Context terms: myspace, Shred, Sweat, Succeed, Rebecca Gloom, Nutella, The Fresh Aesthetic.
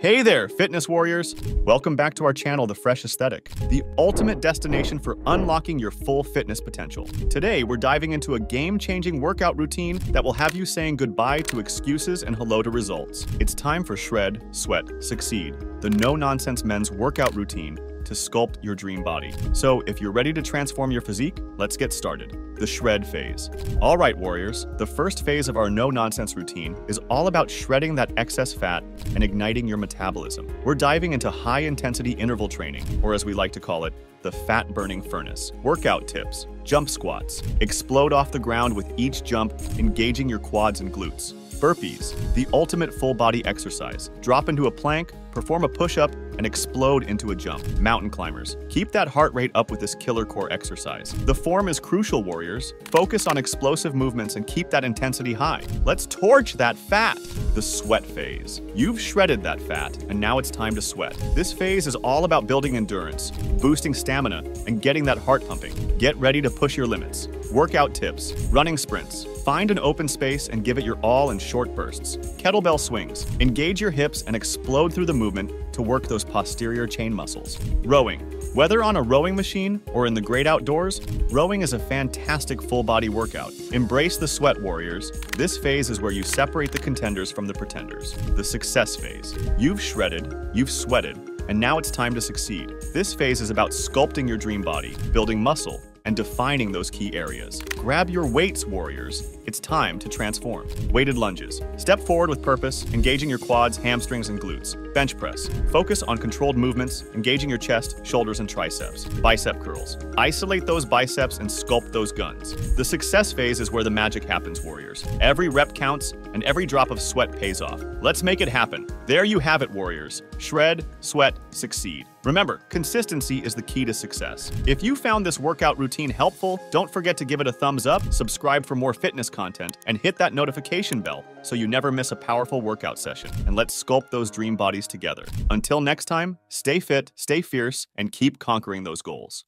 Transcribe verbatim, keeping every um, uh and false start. Hey there, fitness warriors! Welcome back to our channel, The Fresh Aesthetic, the ultimate destination for unlocking your full fitness potential. Today, we're diving into a game-changing workout routine that will have you saying goodbye to excuses and hello to results. It's time for Shred, Sweat, Succeed, the no-nonsense men's workout routine to sculpt your dream body. So if you're ready to transform your physique, let's get started. The shred phase. All right, warriors, the first phase of our no-nonsense routine is all about shredding that excess fat and igniting your metabolism. We're diving into high-intensity interval training, or as we like to call it, the fat-burning furnace. Workout tips, jump squats. Explode off the ground with each jump, engaging your quads and glutes. Burpees, the ultimate full-body exercise. Drop into a plank, perform a push-up, and explode into a jump. Mountain climbers, keep that heart rate up with this killer core exercise. The form is crucial, warriors. Focus on explosive movements and keep that intensity high. Let's torch that fat! The sweat phase. You've shredded that fat, and now it's time to sweat. This phase is all about building endurance, boosting stamina, and getting that heart pumping. Get ready to push your limits. Workout tips, running sprints. Find an open space and give it your all in short bursts. Kettlebell swings. Engage your hips and explode through the movement to work those posterior chain muscles. Rowing. Whether on a rowing machine or in the great outdoors, rowing is a fantastic full-body workout. Embrace the sweat, warriors. This phase is where you separate the contenders from the pretenders. The success phase. You've shredded, you've sweated, and now it's time to succeed. This phase is about sculpting your dream body, building muscle, and defining those key areas. Grab your weights, warriors. It's time to transform. Weighted lunges. Step forward with purpose, engaging your quads, hamstrings, and glutes. Bench press. Focus on controlled movements, engaging your chest, shoulders, and triceps. Bicep curls. Isolate those biceps and sculpt those guns. The success phase is where the magic happens, warriors. Every rep counts, and every drop of sweat pays off. Let's make it happen. There you have it, warriors. Shred, sweat, succeed. Remember, consistency is the key to success. If you found this workout routine helpful, don't forget to give it a thumbs up, subscribe for more fitness content, and hit that notification bell so you never miss a powerful workout session. And let's sculpt those dream bodies together. Until next time, stay fit, stay fierce, and keep conquering those goals.